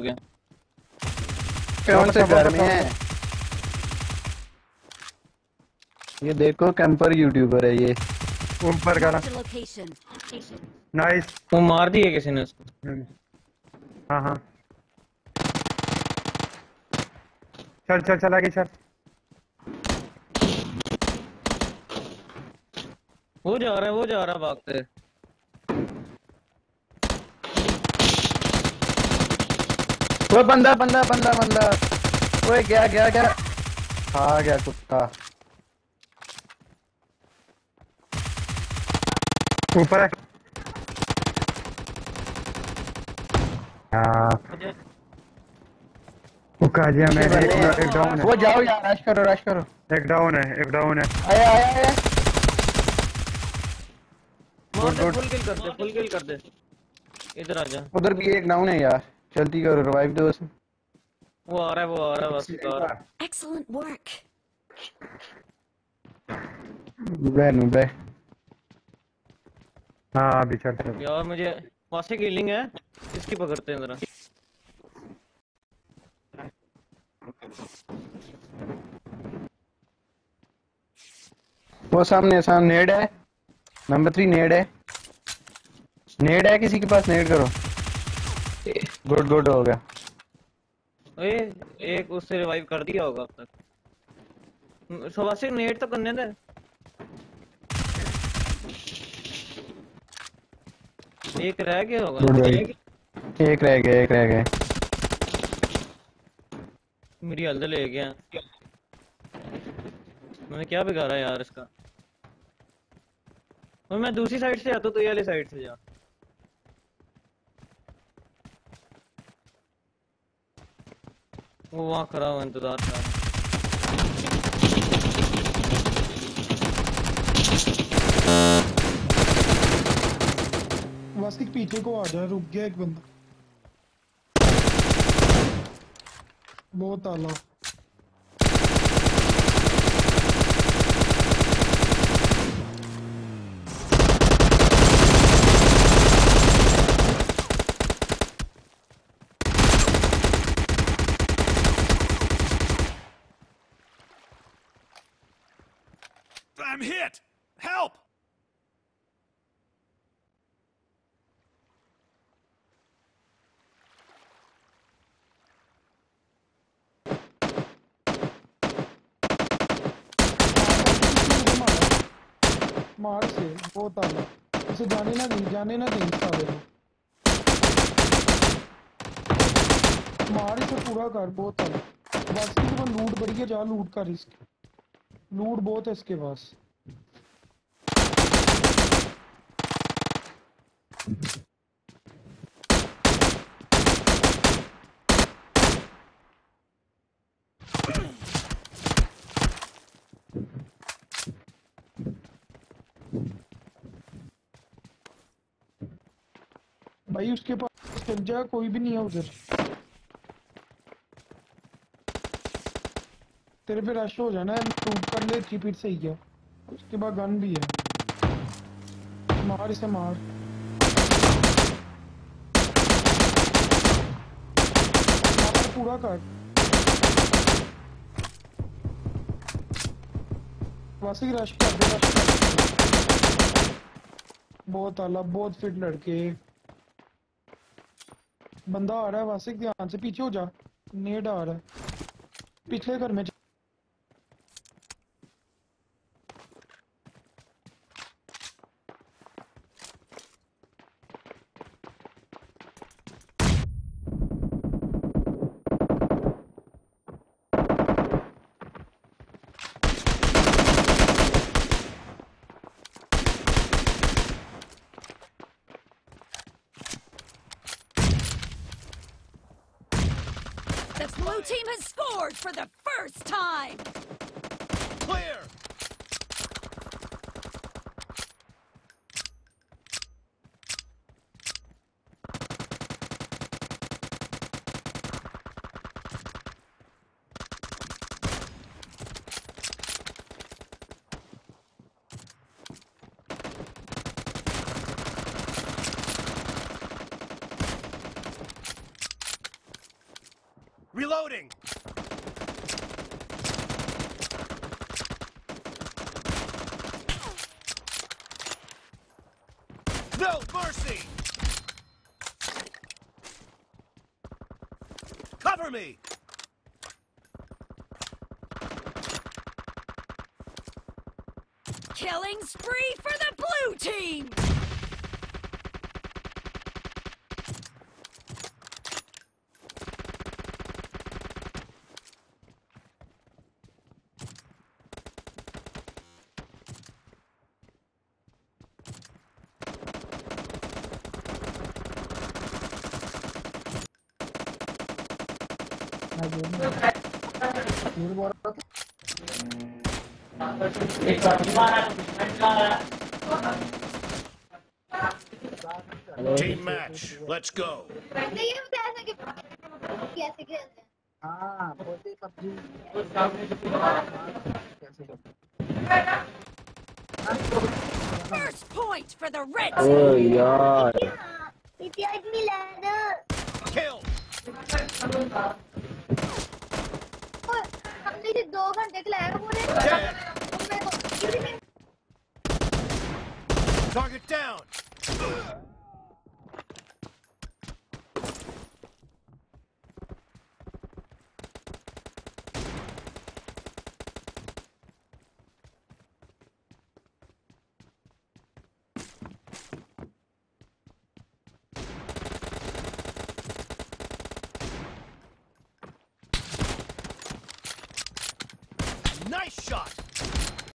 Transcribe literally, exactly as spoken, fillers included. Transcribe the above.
हो गया। कौन से घर में है? ये देखो कैंपर यूट्यूबर है ये। ऊपर का ना नाइस। वो मार दिए किसी ने उसको। हाँ हाँ चल चल चला गई। चल वो जा रहा है वो जा रहा है भागते। वो बंदा बंदा बंदा बंदा वो क्या क्या क्या खा गया कुत्ता। ऊपर है वो काजिया में एक एक डाउन है। वो जाओ यार रश करो रश करो। एक डाउन है एक डाउन है। आया आया आया। फुल किल कर दे फुल किल कर दे। इधर आ जा। उधर भी एक डाउन है यार। जल्दी करो रिवाइव दो उसे। वो आ रहा है वो आ रहा है बस आ रहा है। Excellent work. बैन बे। हाँ अभी चलते हैं यार। मुझे वासे की लिंग है इसकी पकड़ते हैं जरा। वो सामने सामने नेड है। नंबर थ्री नेड है। नेड है किसी के पास? नेड करो। गुड गुड हो गया। ए, एक उससे रिवाइव कर दिया होगा अब तक। सो वासे नेड तो करने दे। एक रह गया होगा। एक रह गया एक रह गया। मेरी हल्द ले गया। मैंने क्या बिगाड़ा यार इसका। और मैं दूसरी साइड से आता तो ये वाली साइड से जा। वो वहां खड़ा हुआ इंतजार कर रहा है। पीछे को आ जा। रुक गया एक बंदा। बहुत आला। I'm hit. Help. मार से बहुत आला। उसे जाने ना दें जाने ना दें सारे को। मार इसे पूरा कर। बहुत आला। बस इसके पास लूट बढ़ी है। जा लूट कर। इसके लूट बहुत है इसके पास। भाई उसके पास पंजा कोई भी नहीं है। उधर तेरे पे रश हो जाना है। तू कर ले रिपीट से ही है। उसके बाद गन भी है। मार इसे मार। मार पूरा कर। वैसे ही रश कर दे रश कर। बहुत आला। बहुत फिट लड़के। बंदा आ रहा है। वासिक ध्यान से पीछे हो जा। नेड आ रहा है पिछले घर में। The team has scored for the first time. Clear. Reloading! No mercy! Cover me! Killing spree for the blue team! Team match, let's go. First point for the Reds. Oh yeah. Kill. Target down. Nice shot.